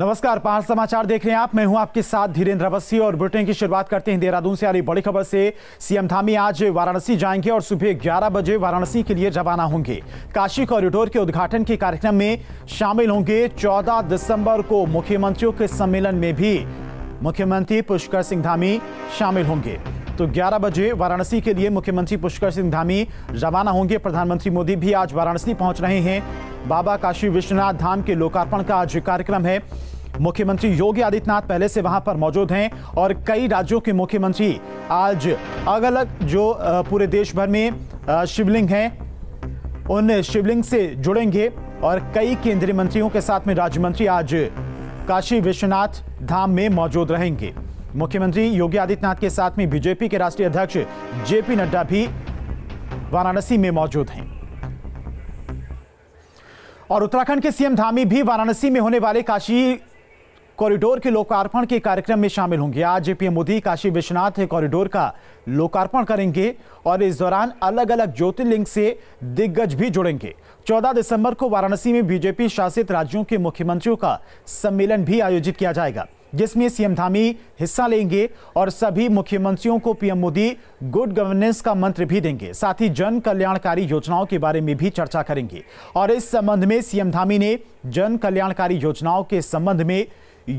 नमस्कार, पांच समाचार देख रहे हैं आप। मैं हूं आपके साथ धीरेन्द्र अवस्थी और बुलेटिन की शुरुआत करते हैं देहरादून से आ रही बड़ी खबर से। सीएम धामी आज वाराणसी जाएंगे और सुबह 11 बजे वाराणसी के लिए रवाना होंगे। काशी कॉरिडोर के उद्घाटन के कार्यक्रम में शामिल होंगे। 14 दिसंबर को मुख्यमंत्रियों के सम्मेलन में भी मुख्यमंत्री पुष्कर सिंह धामी शामिल होंगे। तो 11 बजे वाराणसी के लिए मुख्यमंत्री पुष्कर सिंह धामी रवाना होंगे। प्रधानमंत्री मोदी भी आज वाराणसी पहुंच रहे हैं। बाबा काशी विश्वनाथ धाम के लोकार्पण का आज कार्यक्रम है। मुख्यमंत्री योगी आदित्यनाथ पहले से वहां पर मौजूद हैं और कई राज्यों के मुख्यमंत्री आज अलग अलग जो पूरे देश भर में शिवलिंग हैं उन शिवलिंग से जुड़ेंगे और कई केंद्रीय मंत्रियों के साथ में राज्य मंत्री आज काशी विश्वनाथ धाम में मौजूद रहेंगे। मुख्यमंत्री योगी आदित्यनाथ के साथ में बीजेपी के राष्ट्रीय अध्यक्ष जेपी नड्डा भी वाराणसी में मौजूद हैं। और उत्तराखंड के सीएम धामी भी वाराणसी में होने वाले काशी कॉरिडोर के लोकार्पण के कार्यक्रम में शामिल होंगे। आज पीएम मोदी काशी विश्वनाथ कॉरिडोर का लोकार्पण करेंगे और इस दौरान अलग अलग ज्योतिर्लिंग से दिग्गज भी जुड़ेंगे। 14 दिसंबर को वाराणसी में बीजेपी शासित राज्यों के मुख्यमंत्रियों का सम्मेलन भी आयोजित किया जाएगा, जिसमें सीएम धामी हिस्सा लेंगे और सभी मुख्यमंत्रियों को पीएम मोदी गुड गवर्नेंस का मंत्र भी देंगे। साथ ही जन कल्याणकारी योजनाओं के बारे में भी चर्चा करेंगे और इस संबंध में सीएम धामी ने जन कल्याणकारी योजनाओं के संबंध में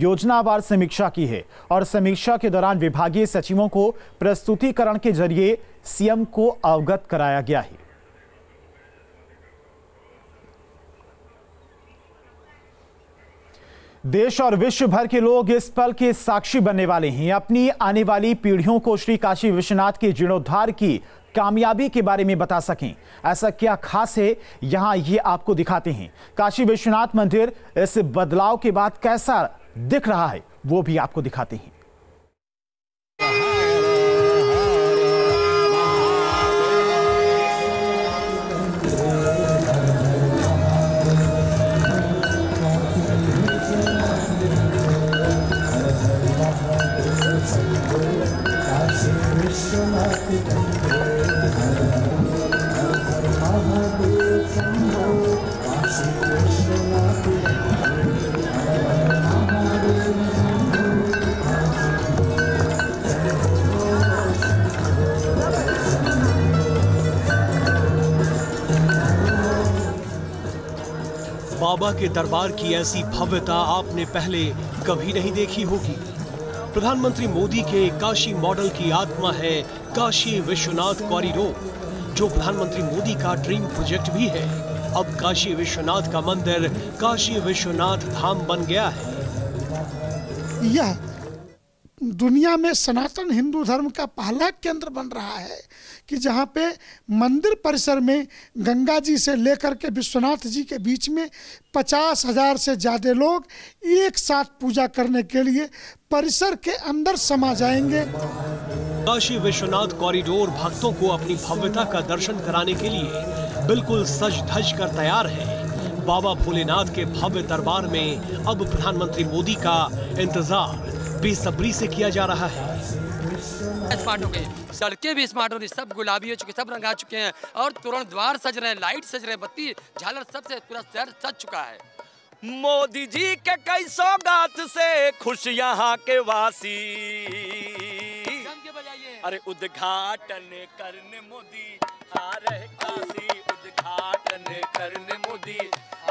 योजनावार समीक्षा की है और समीक्षा के दौरान विभागीय सचिवों को प्रस्तुतिकरण के जरिए सीएम को अवगत कराया गया है। देश और विश्व भर के लोग इस पल के साक्षी बनने वाले हैं। अपनी आने वाली पीढ़ियों को श्री काशी विश्वनाथ के जीर्णोद्धार की कामयाबी के बारे में बता सकें, ऐसा क्या खास है यहाँ ये आपको दिखाते हैं। काशी विश्वनाथ मंदिर इस बदलाव के बाद कैसा दिख रहा है वो भी आपको दिखाते हैं। बाबा के दरबार की ऐसी भव्यता आपने पहले कभी नहीं देखी होगी। प्रधानमंत्री मोदी के काशी मॉडल की आत्मा है काशी विश्वनाथ कॉरिडोर, जो प्रधानमंत्री मोदी का ड्रीम प्रोजेक्ट भी है। अब काशी विश्वनाथ का मंदिर काशी विश्वनाथ धाम बन गया है। यह दुनिया में सनातन हिंदू धर्म का पहला केंद्र बन रहा है कि जहाँ पे मंदिर परिसर में गंगा जी से लेकर के विश्वनाथ जी के बीच में 50,000 से ज़्यादा लोग एक साथ पूजा करने के लिए परिसर के अंदर समा जाएंगे। काशी विश्वनाथ कॉरिडोर भक्तों को अपनी भव्यता का दर्शन कराने के लिए बिल्कुल सज धज कर तैयार है। बाबा भोलेनाथ के भव्य दरबार में अब प्रधानमंत्री मोदी का इंतजार बेसब्री से किया जा रहा है। स्मार्ट हो गए, सड़कें भी स्मार्ट हो रही, सब गुलाबी हो चुके, सब रंग आ चुके हैं और तुरंत द्वार सज रहे हैं, लाइट सज रहे हैं, बत्ती झालर सबसे पूरा शहर सज चुका है। मोदी जी के कई सौगात से खुश यहाँ के वासी, अरे उद्घाटन करने मोदी आ रहे काशी, उद्घाटन करने मोदी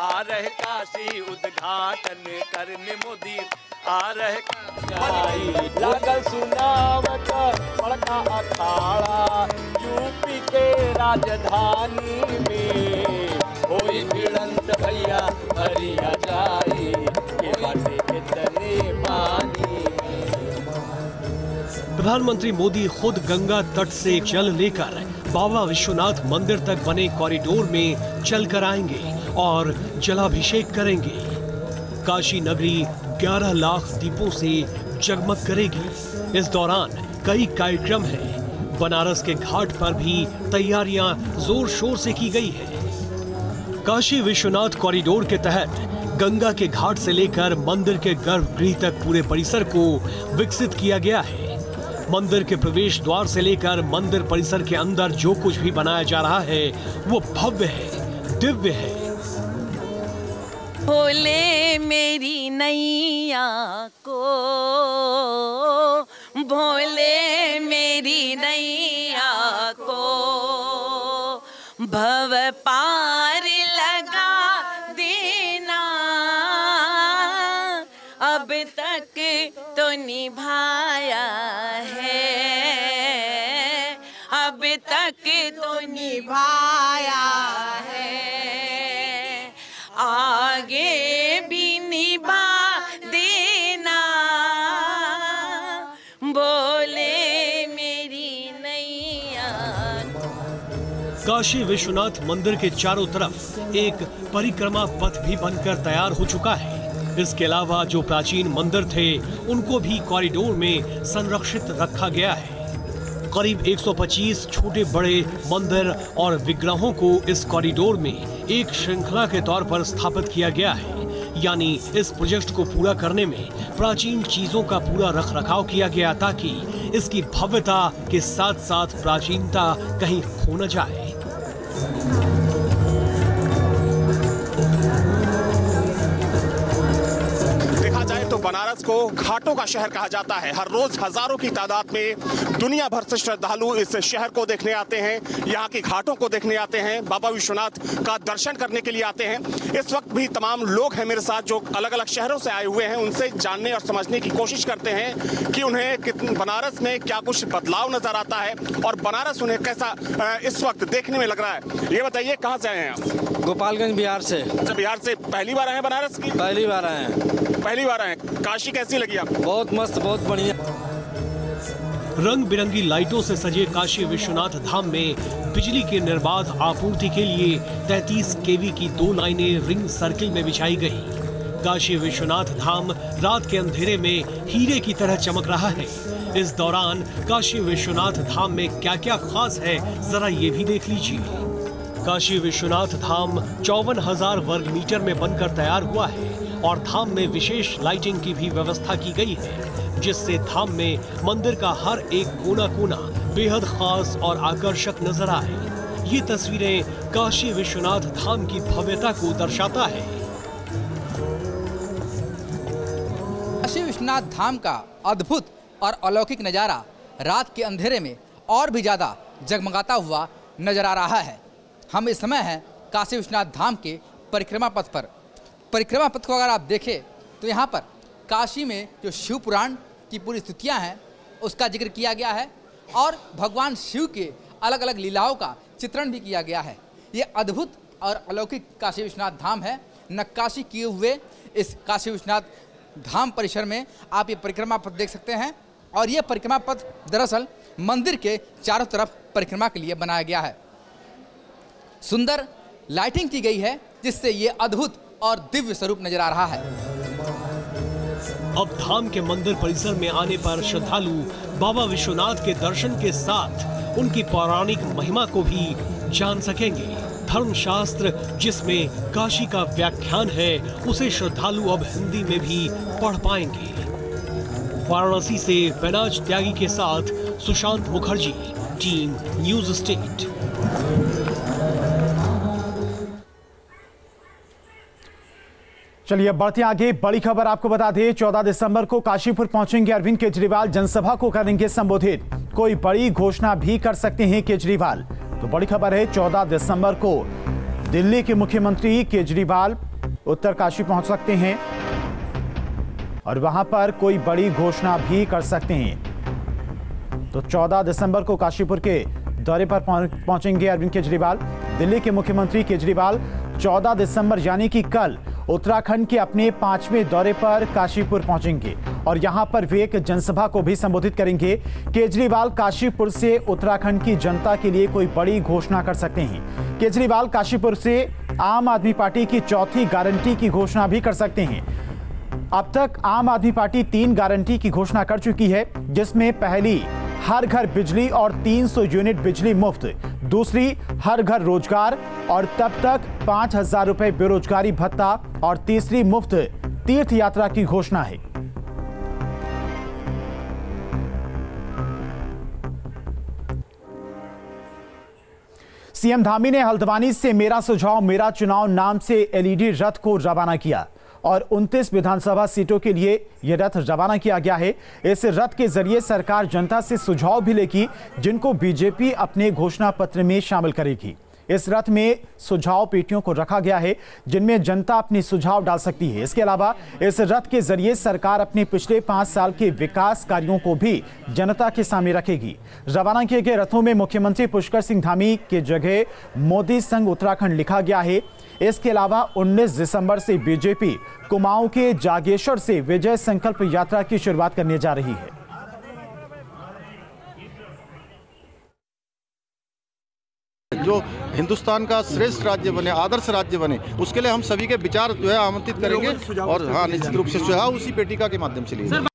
आ रहे काशी, उद्घाटन करने मोदी आ रहे यूपी के राजधानी में कोई भिड़ंत भैया भरिया जाए कितने पानी। प्रधानमंत्री मोदी खुद गंगा तट से जल लेकर बाबा विश्वनाथ मंदिर तक बने कॉरिडोर में चल कर आएंगे और जलाभिषेक करेंगे। काशी नगरी 11 लाख दीपों से जगमग करेगी। इस दौरान कई कार्यक्रम हैं। बनारस के घाट पर भी तैयारियां जोर शोर से की गई है। काशी विश्वनाथ कॉरिडोर के तहत गंगा के घाट से लेकर मंदिर के गर्भगृह तक पूरे परिसर को विकसित किया गया है। मंदिर के प्रवेश द्वार से लेकर मंदिर परिसर के अंदर जो कुछ भी बनाया जा रहा है वो भव्य है, दिव्य है। भोले मेरी नैया को, भोले मेरी नैया को भव पार लगा देना, अब तक तो निभाया है, अब तक तो निभाया है, आगे भी निभा देना, बोले मेरी नैया। काशी विश्वनाथ मंदिर के चारों तरफ एक परिक्रमा पथ भी बनकर तैयार हो चुका है। इसके अलावा जो प्राचीन मंदिर थे उनको भी कॉरिडोर में संरक्षित रखा गया है। करीब 125 छोटे बड़े मंदिर और विग्रहों को इस कॉरिडोर में एक श्रृंखला के तौर पर स्थापित किया गया है, यानी इस प्रोजेक्ट को पूरा करने में प्राचीन चीजों का पूरा रखरखाव किया गया ताकि इसकी भव्यता के साथ साथ प्राचीनता कहीं खो न जाए। बनारस को घाटों का शहर कहा जाता है। हर रोज हजारों की तादाद में दुनिया भर से श्रद्धालु इस शहर को देखने आते हैं, यहाँ के घाटों को देखने आते हैं, बाबा विश्वनाथ का दर्शन करने के लिए आते हैं। इस वक्त भी तमाम लोग हैं मेरे साथ जो अलग अलग शहरों से आए हुए हैं। उनसे जानने और समझने की कोशिश करते हैं कि उन्हें बनारस में क्या कुछ बदलाव नजर आता है और बनारस उन्हें कैसा इस वक्त देखने में लग रहा है। ये बताइए कहाँ से आए हैं आप? गोपालगंज, बिहार से। बिहार से पहली बार आए हैं बनारस की? पहली बार आए हैं। पहली बार आए हैं। काशी कैसी लगी आपको? बहुत मस्त, बहुत बढ़िया। रंग बिरंगी लाइटों से सजे काशी विश्वनाथ धाम में बिजली के निर्बाध आपूर्ति के लिए 33 केवी की 2 लाइनें रिंग सर्किल में बिछाई गई। काशी विश्वनाथ धाम रात के अंधेरे में हीरे की तरह चमक रहा है। इस दौरान काशी विश्वनाथ धाम में क्या क्या खास है, जरा ये भी देख लीजिए। काशी विश्वनाथ धाम 54,000 वर्ग मीटर में बनकर तैयार हुआ है और धाम में विशेष लाइटिंग की भी व्यवस्था की गई है, जिससे धाम में मंदिर का हर एक कोना कोना बेहद खास और आकर्षक नजर आए। ये तस्वीरें काशी विश्वनाथ धाम की भव्यता को दर्शाता है। काशी विश्वनाथ धाम का अद्भुत और अलौकिक नजारा रात के अंधेरे में और भी ज्यादा जगमगाता हुआ नजर आ रहा है। हम इस समय हैं काशी विश्वनाथ धाम के परिक्रमा पथ पर। परिक्रमा पथ को अगर आप देखें तो यहाँ पर काशी में जो शिव पुराण की पूरी स्तुतियाँ हैं उसका जिक्र किया गया है और भगवान शिव के अलग अलग लीलाओं का चित्रण भी किया गया है। ये अद्भुत और अलौकिक काशी विश्वनाथ धाम है। नक्काशी किए हुए इस काशी विश्वनाथ धाम परिसर में आप ये परिक्रमा पथ देख सकते हैं और ये परिक्रमा पथ दरअसल मंदिर के चारों तरफ परिक्रमा के लिए बनाया गया है। सुंदर लाइटिंग की गई है जिससे ये अद्भुत और दिव्य स्वरूप नजर आ रहा है। अब धाम के मंदिर परिसर में आने पर श्रद्धालु बाबा विश्वनाथ के दर्शन के साथ उनकी पौराणिक महिमा को भी जान सकेंगे। धर्मशास्त्र जिसमें काशी का व्याख्यान है उसे श्रद्धालु अब हिंदी में भी पढ़ पाएंगे। वाराणसी से वैनाज त्यागी के साथ Sushant Mukherjee, team news state. चलिए अब बढ़ते आगे। बड़ी खबर आपको बता दें, 14 दिसंबर को काशीपुर पहुंचेंगे अरविंद केजरीवाल, जनसभा को करेंगे संबोधित। कोई बड़ी घोषणा भी कर सकते हैं केजरीवाल। तो बड़ी खबर है, 14 दिसंबर को दिल्ली के मुख्यमंत्री केजरीवाल उत्तर काशी पहुंच सकते हैं और वहां पर कोई बड़ी घोषणा भी कर सकते हैं। तो 14 दिसंबर को काशीपुर के दौरे पर पहुंचेंगे अरविंद केजरीवाल। दिल्ली के मुख्यमंत्री केजरीवाल 14 दिसंबर यानी कि कल उत्तराखंड के अपने 5वें दौरे पर काशीपुर पहुंचेंगे और यहां पर वे एक जनसभा को भी संबोधित करेंगे। केजरीवाल काशीपुर से उत्तराखंड की जनता के लिए कोई बड़ी घोषणा कर सकते हैं। केजरीवाल काशीपुर से आम आदमी पार्टी की चौथी गारंटी की घोषणा भी कर सकते हैं। अब तक आम आदमी पार्टी 3 गारंटी की घोषणा कर चुकी है, जिसमें पहली हर घर बिजली और 300 यूनिट बिजली मुफ्त, दूसरी हर घर रोजगार और तब तक 5,000 रुपए बेरोजगारी भत्ता और तीसरी मुफ्त तीर्थ यात्रा की घोषणा है। सीएम धामी ने हल्द्वानी से मेरा सुझाव मेरा चुनाव नाम से एलईडी रथ को रवाना किया और 29 विधानसभा सीटों के लिए यह रथ रवाना किया गया है। इस रथ के जरिए सरकार जनता से सुझाव भी लेगी जिनको बीजेपी अपने घोषणा पत्र में शामिल करेगी। इस रथ में सुझाव पेटियों को रखा गया है जिनमें जनता अपने सुझाव डाल सकती है। इसके अलावा इस रथ के जरिए सरकार अपने पिछले 5 साल के विकास कार्यों को भी जनता के सामने रखेगी। रवाना किए गए रथों में मुख्यमंत्री पुष्कर सिंह धामी के जगह मोदी संग उत्तराखंड लिखा गया है। इसके अलावा 19 दिसंबर से बीजेपी कुमाऊं के जागेश्वर से विजय संकल्प यात्रा की शुरुआत करने जा रही है। जो हिंदुस्तान का श्रेष्ठ राज्य बने, आदर्श राज्य बने, उसके लिए हम सभी के विचार जो है आमंत्रित करेंगे और हाँ, निश्चित रूप से सुझाव उसी पेटिका के माध्यम से लिए।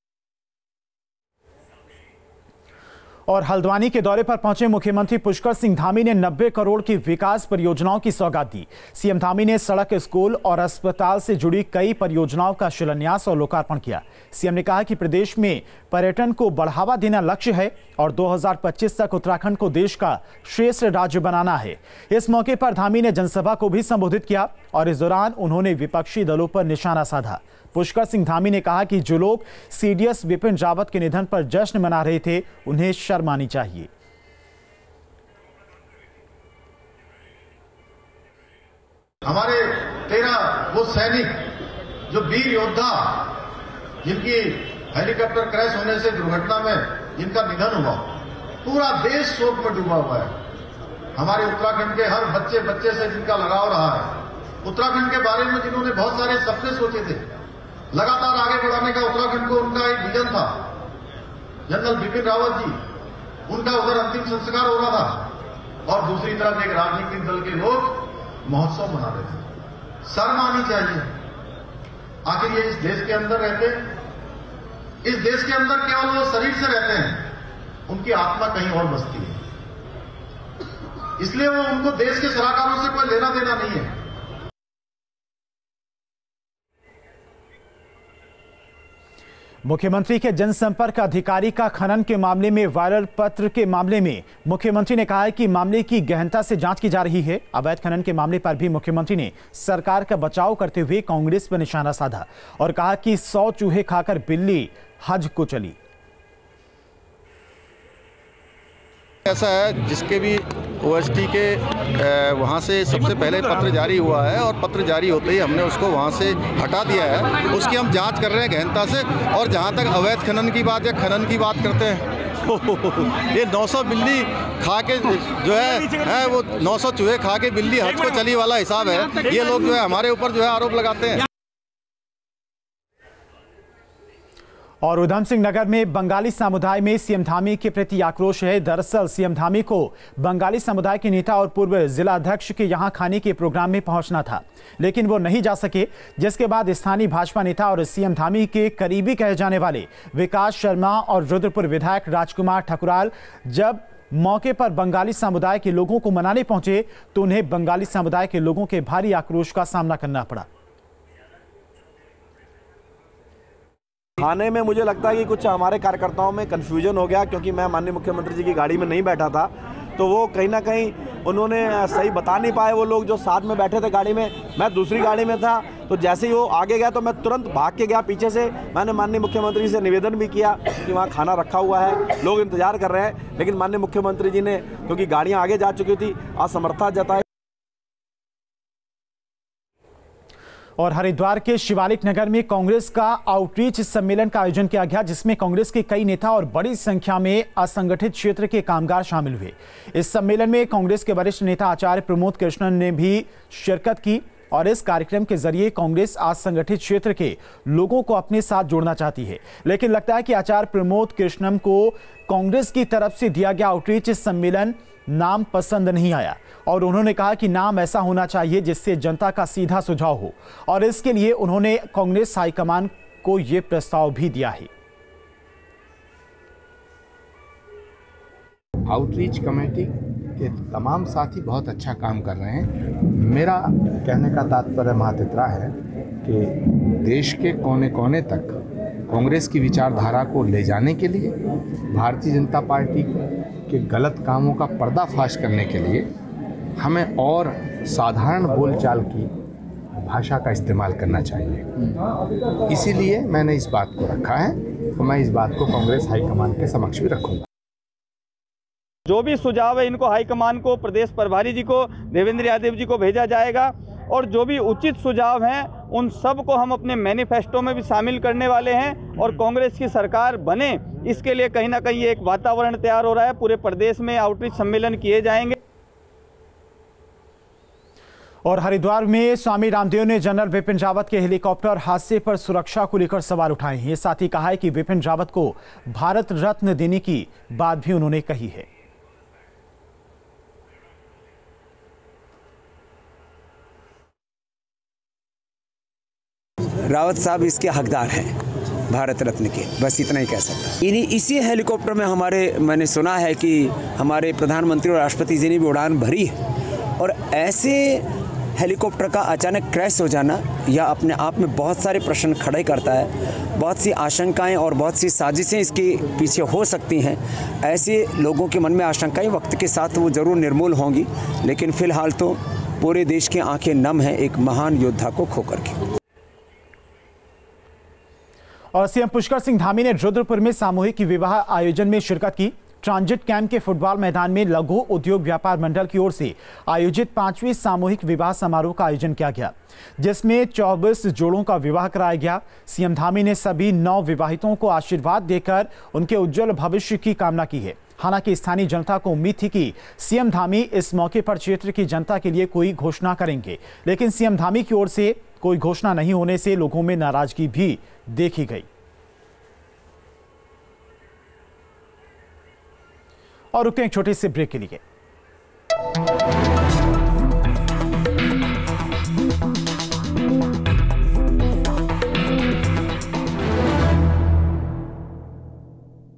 और हल्द्वानी के दौरे पर पहुंचे मुख्यमंत्री पुष्कर सिंह धामी ने 90 करोड़ की विकास परियोजनाओं की सौगात दी। सीएम धामी ने सड़क, स्कूल और अस्पताल से जुड़ी कई परियोजनाओं का शिलान्यास और लोकार्पण किया। सीएम ने कहा कि प्रदेश में पर्यटन को बढ़ावा देना लक्ष्य है और 2025 तक उत्तराखंड को देश का श्रेष्ठ राज्य बनाना है। इस मौके पर धामी ने जनसभा को भी संबोधित किया और इस दौरान उन्होंने विपक्षी दलों पर निशाना साधा। पुष्कर सिंह धामी ने कहा कि जो लोग सीडीएस बिपिन रावत के निधन पर जश्न मना रहे थे उन्हें शर्मानी चाहिए। हमारे 13 वो सैनिक जो वीर योद्धा जिनकी हेलीकॉप्टर क्रैश होने से दुर्घटना में जिनका निधन हुआ, पूरा देश शोक में डूबा हुआ है। हमारे उत्तराखंड के हर बच्चे बच्चे से जिनका लगाव रहा है, उत्तराखंड के बारे में जिन्होंने बहुत सारे सपने सोचे थे, लगातार आगे बढ़ाने का उत्तराखंड को उनका एक विजन था। जनरल बिपिन रावत जी, उनका उधर अंतिम संस्कार हो रहा था और दूसरी तरफ एक राजनीतिक दल के लोग महोत्सव मना रहे थे। शर्म आनी चाहिए। आखिर ये इस देश के अंदर रहते हैं, इस देश के अंदर केवल वो शरीर से रहते हैं, उनकी आत्मा कहीं और बसती है, इसलिए वो उनको देश के सलाहकारों से कोई लेना देना नहीं है। मुख्यमंत्री के जनसंपर्क अधिकारी का खनन के मामले में वायरल पत्र के मामले में मुख्यमंत्री ने कहा है कि मामले की गहनता से जांच की जा रही है। अवैध खनन के मामले पर भी मुख्यमंत्री ने सरकार का बचाव करते हुए कांग्रेस पर निशाना साधा और कहा कि 100 चूहे खाकर बिल्ली हज को चली। ऐसा है जिसके भी ओएसटी के वहाँ से सबसे पहले पत्र जारी हुआ है और पत्र जारी होते ही हमने उसको वहाँ से हटा दिया है। उसकी हम जांच कर रहे हैं गहनता से। और जहाँ तक अवैध खनन की बात या खनन की बात करते हैं, ये 900 बिल्ली खा के जो है वो 900 चूहे खा के बिल्ली हज को चली वाला हिसाब है। ये लोग जो है हमारे ऊपर जो है आरोप लगाते हैं। और उधम सिंह नगर में बंगाली समुदाय में सीएम धामी के प्रति आक्रोश है। दरअसल सीएम धामी को बंगाली समुदाय के नेता और पूर्व जिलाध्यक्ष के यहां खाने के प्रोग्राम में पहुंचना था, लेकिन वो नहीं जा सके, जिसके बाद स्थानीय भाजपा नेता और सीएम धामी के करीबी कहे जाने वाले विकास शर्मा और रुद्रपुर विधायक राजकुमार ठाकुराल जब मौके पर बंगाली समुदाय के लोगों को मनाने पहुंचे तो उन्हें बंगाली समुदाय के लोगों के भारी आक्रोश का सामना करना पड़ा। आने में मुझे लगता है कि कुछ हमारे कार्यकर्ताओं में कन्फ्यूजन हो गया, क्योंकि मैं माननीय मुख्यमंत्री जी की गाड़ी में नहीं बैठा था, तो वो कहीं ना कहीं उन्होंने सही बता नहीं पाए। वो लोग जो साथ में बैठे थे गाड़ी में, मैं दूसरी गाड़ी में था, तो जैसे ही वो आगे गया तो मैं तुरंत भाग के गया पीछे से। मैंने माननीय मुख्यमंत्री से निवेदन भी किया कि वहाँ खाना रखा हुआ है, लोग इंतजार कर रहे हैं, लेकिन माननीय मुख्यमंत्री जी ने, क्योंकि गाड़ियाँ आगे जा चुकी थी, असमर्थता जताई। और हरिद्वार के शिवालिक नगर में कांग्रेस का आउटरीच सम्मेलन का आयोजन किया गया, जिसमें कांग्रेस के कई नेता और बड़ी संख्या में असंगठित क्षेत्र के कामगार शामिल हुए। इस सम्मेलन में कांग्रेस के वरिष्ठ नेता आचार्य प्रमोद कृष्णन ने भी शिरकत की और इस कार्यक्रम के जरिए कांग्रेस असंगठित क्षेत्र के लोगों को अपने साथ जोड़ना चाहती है, लेकिन लगता है कि आचार्य प्रमोद कृष्णन को कांग्रेस की तरफ से दिया गया आउटरीच सम्मेलन नाम पसंद नहीं आया और उन्होंने कहा कि नाम ऐसा होना चाहिए जिससे जनता का सीधा सुझाव हो, और इसके लिए उन्होंने कांग्रेस हाईकमान को यह प्रस्ताव भी दिया है। आउटरीच कमेटी के तमाम साथी बहुत अच्छा काम कर रहे हैं। मेरा कहने का तात्पर्य महत्त्वतः है कि देश के कोने कोने तक कांग्रेस की विचारधारा को ले जाने के लिए, भारतीय जनता पार्टी के गलत कामों का पर्दाफाश करने के लिए हमें और साधारण बोलचाल की भाषा का इस्तेमाल करना चाहिए। इसीलिए मैंने इस बात को रखा है, तो मैं इस बात को कांग्रेस हाईकमान के समक्ष भी रखूँगा। जो भी सुझाव है इनको हाईकमान को, प्रदेश प्रभारी जी को, देवेंद्र यादव जी को भेजा जाएगा और जो भी उचित सुझाव हैं उन सब को हम अपने मैनिफेस्टो में भी शामिल करने वाले हैं और कांग्रेस की सरकार बने इसके लिए कहीं ना कहीं एक वातावरण तैयार हो रहा है। पूरे प्रदेश में आउटरीच सम्मेलन किए जाएंगे। और हरिद्वार में स्वामी रामदेव ने जनरल बिपिन रावत के हेलीकॉप्टर हादसे पर सुरक्षा को लेकर सवाल उठाए हैं। साथ ही कहा है कि बिपिन रावत को भारत रत्न देने की बात भी उन्होंने कही है। रावत साहब इसके हकदार हैं भारत रत्न के, बस इतना ही कह सकता। इन्हीं इसी हेलीकॉप्टर में मैंने सुना है कि हमारे प्रधानमंत्री और राष्ट्रपति जी ने भी उड़ान भरी है और ऐसे हेलीकॉप्टर का अचानक क्रैश हो जाना या अपने आप में बहुत सारे प्रश्न खड़े करता है। बहुत सी आशंकाएं और बहुत सी साजिशें इसके पीछे हो सकती हैं। ऐसे लोगों के मन में आशंकाएं वक्त के साथ वो ज़रूर निर्मूल होंगी, लेकिन फ़िलहाल तो पूरे देश की आँखें नम हैं एक महान योद्धा को खोकर के। और सीएम पुष्कर सिंह धामी ने रुद्रपुर में सामूहिक विवाह आयोजन में शिरकत की। ट्रांजिट कैंप के फुटबॉल मैदान में लघु उद्योग व्यापार मंडल की ओर से आयोजित 5वें सामूहिक विवाह समारोह का आयोजन किया गया, जिसमें 24 जोड़ों का विवाह कराया गया। सीएम धामी ने सभी 9 विवाहितों को आशीर्वाद देकर उनके उज्जवल भविष्य की कामना की है। हालांकि स्थानीय जनता को उम्मीद थी कि सीएम धामी इस मौके पर क्षेत्र की जनता के लिए कोई घोषणा करेंगे, लेकिन सीएम धामी की ओर से कोई घोषणा नहीं होने से लोगों में नाराजगी भी देखी गई। और रुकते हैं एक छोटे से ब्रेक के लिए।